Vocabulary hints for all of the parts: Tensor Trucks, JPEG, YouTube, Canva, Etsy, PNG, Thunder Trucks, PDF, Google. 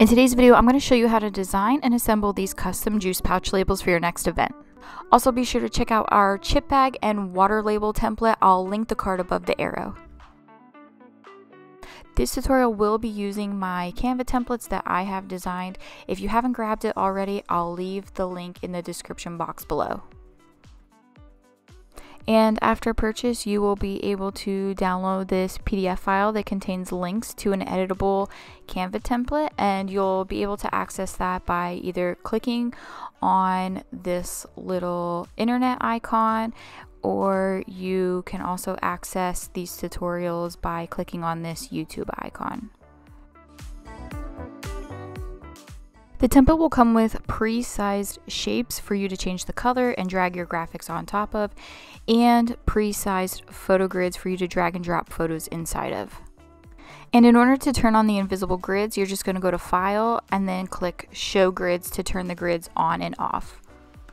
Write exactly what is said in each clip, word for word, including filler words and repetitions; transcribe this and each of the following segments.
In today's video, I'm going to show you how to design and assemble these custom juice pouch labels for your next event. Also, be sure to check out our chip bag and water label template. I'll link the card above the arrow. This tutorial will be using my Canva templates that I have designed. If you haven't grabbed it already, I'll leave the link in the description box below. And after purchase, you will be able to download this P D F file that contains links to an editable Canva template, and you'll be able to access that by either clicking on this little internet icon, or you can also access these tutorials by clicking on this YouTube icon. The template will come with pre-sized shapes for you to change the color and drag your graphics on top of, and pre-sized photo grids for you to drag and drop photos inside of. And in order to turn on the invisible grids, you're just going to go to File and then click Show Grids to turn the grids on and off.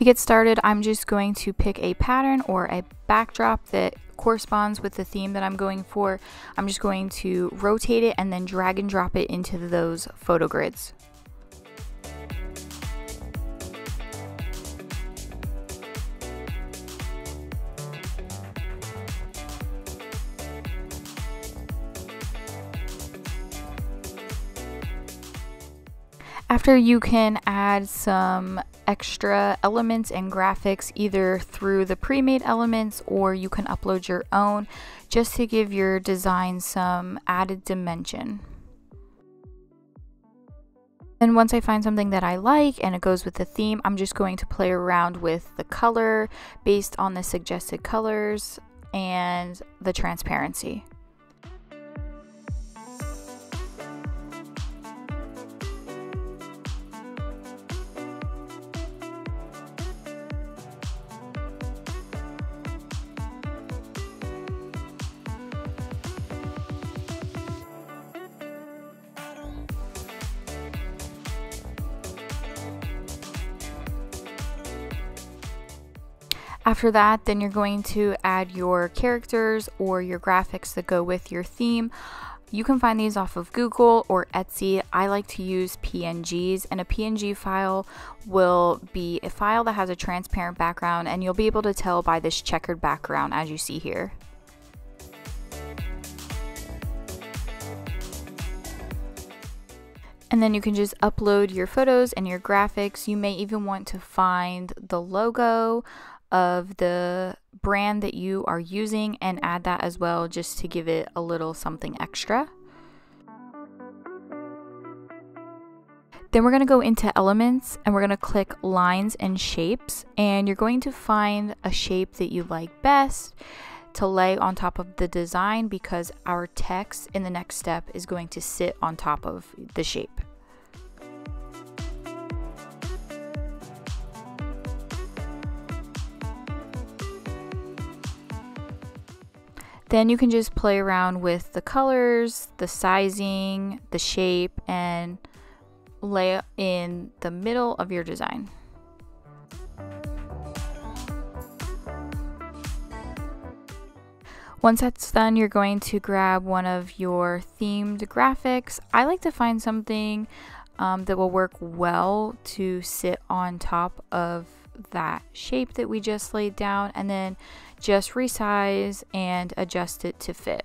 To get started, I'm just going to pick a pattern or a backdrop that corresponds with the theme that I'm going for. I'm just going to rotate it and then drag and drop it into those photo grids. After, you can add some extra elements and graphics either through the pre-made elements, or you can upload your own just to give your design some added dimension. And once I find something that I like and it goes with the theme, I'm just going to play around with the color based on the suggested colors and the transparency. After that, then you're going to add your characters or your graphics that go with your theme. You can find these off of Google or Etsy. I like to use P N Gs, and a P N G file will be a file that has a transparent background, and you'll be able to tell by this checkered background as you see here. And then you can just upload your photos and your graphics. You may even want to find the logo of the brand that you are using and add that as well, just to give it a little something extra. Then we're going to go into elements and we're going to click lines and shapes, and you're going to find a shape that you like best to lay on top of the design, because our text in the next step is going to sit on top of the shape. Then you can just play around with the colors, the sizing, the shape, and lay it in the middle of your design. Once that's done, you're going to grab one of your themed graphics. I like to find something um, that will work well to sit on top of that shape that we just laid down, and then just resize and adjust it to fit.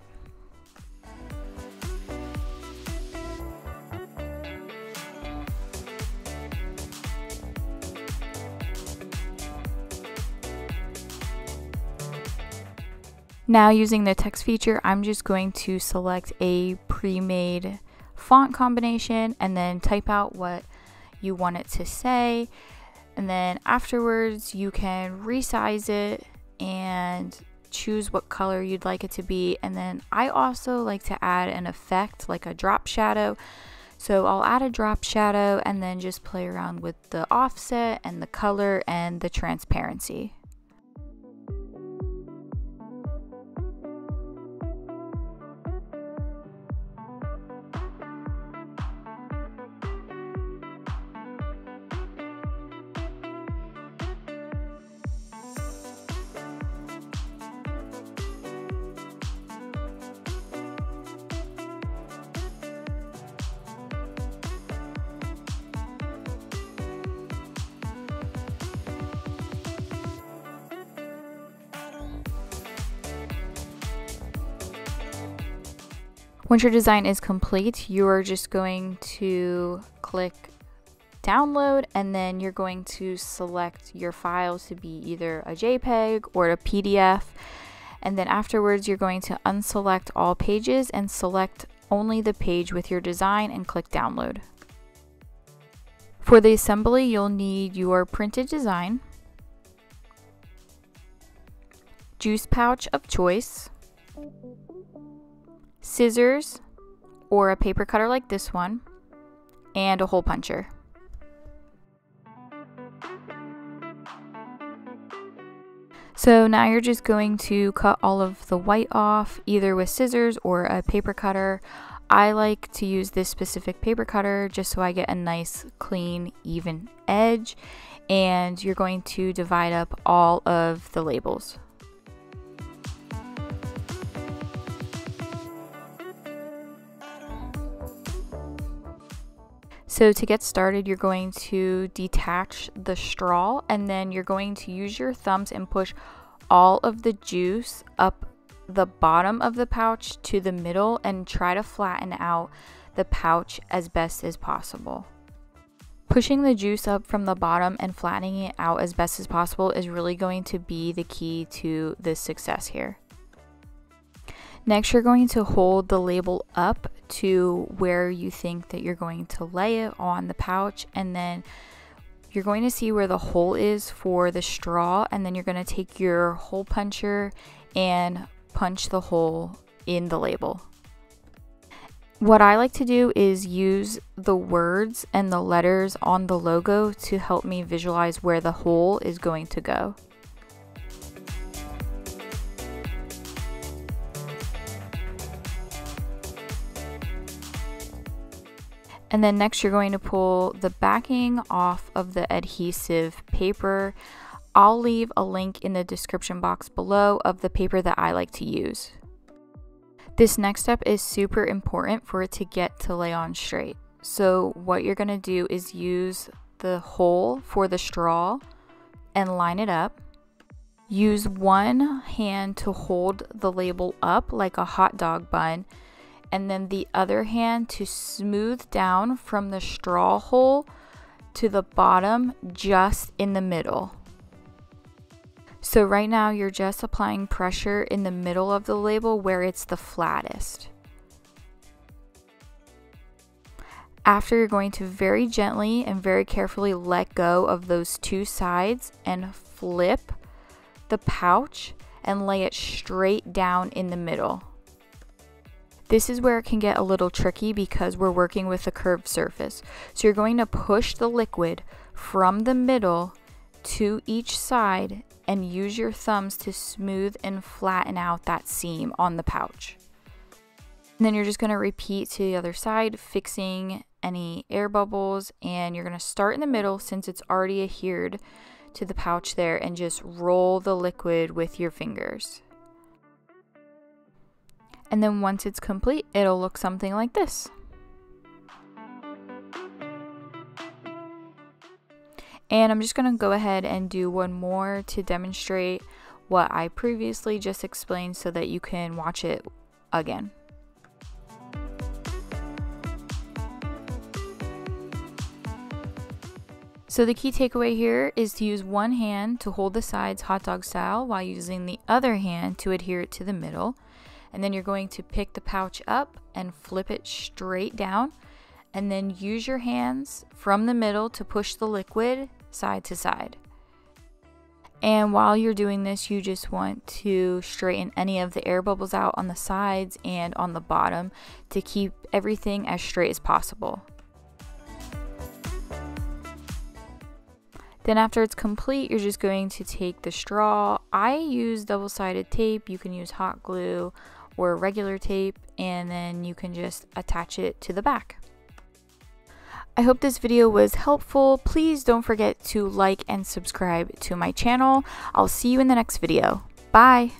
Now, using the text feature, I'm just going to select a pre-made font combination and then type out what you want it to say. And then afterwards, you can resize it and choose what color you'd like it to be. And then I also like to add an effect, like a drop shadow. So I'll add a drop shadow and then just play around with the offset and the color and the transparency. Once your design is complete, you're just going to click download, and then you're going to select your file to be either a JPEG or a P D F. And then afterwards, you're going to unselect all pages and select only the page with your design and click download. For the assembly, you'll need your printed design, juice pouch of choice, scissors or a paper cutter like this one, and a hole puncher. So now you're just going to cut all of the white off, either with scissors or a paper cutter. I like to use this specific paper cutter just so I get a nice, clean, even edge. And you're going to divide up all of the labels. So to get started, you're going to detach the straw, and then you're going to use your thumbs and push all of the juice up the bottom of the pouch to the middle and try to flatten out the pouch as best as possible. Pushing the juice up from the bottom and flattening it out as best as possible is really going to be the key to this success here. Next, you're going to hold the label up to where you think that you're going to lay it on the pouch, and then you're going to see where the hole is for the straw, and then you're going to take your hole puncher and punch the hole in the label. What I like to do is use the words and the letters on the logo to help me visualize where the hole is going to go. And then next, you're going to pull the backing off of the adhesive paper. I'll leave a link in the description box below of the paper that I like to use. This next step is super important for it to get to lay on straight. So what you're going to do is use the hole for the straw and line it up. Use one hand to hold the label up like a hot dog bun, and then the other hand to smooth down from the straw hole to the bottom, just in the middle. So right now you're just applying pressure in the middle of the label where it's the flattest. After, you're going to very gently and very carefully let go of those two sides and flip the pouch and lay it straight down in the middle. This is where it can get a little tricky because we're working with a curved surface. So you're going to push the liquid from the middle to each side and use your thumbs to smooth and flatten out that seam on the pouch. And then you're just going to repeat to the other side, fixing any air bubbles, and you're going to start in the middle since it's already adhered to the pouch there, and just roll the liquid with your fingers. And then once it's complete, it'll look something like this. And I'm just going to go ahead and do one more to demonstrate what I previously just explained so that you can watch it again. So the key takeaway here is to use one hand to hold the sides hot dog style while using the other hand to adhere it to the middle. And then you're going to pick the pouch up and flip it straight down, and then use your hands from the middle to push the liquid side to side. And while you're doing this, you just want to straighten any of the air bubbles out on the sides and on the bottom to keep everything as straight as possible. Then after it's complete, you're just going to take the straw. I use double-sided tape. You can use hot glue or regular tape, and then you can just attach it to the back. I hope this video was helpful. Please don't forget to like and subscribe to my channel. I'll see you in the next video. Bye!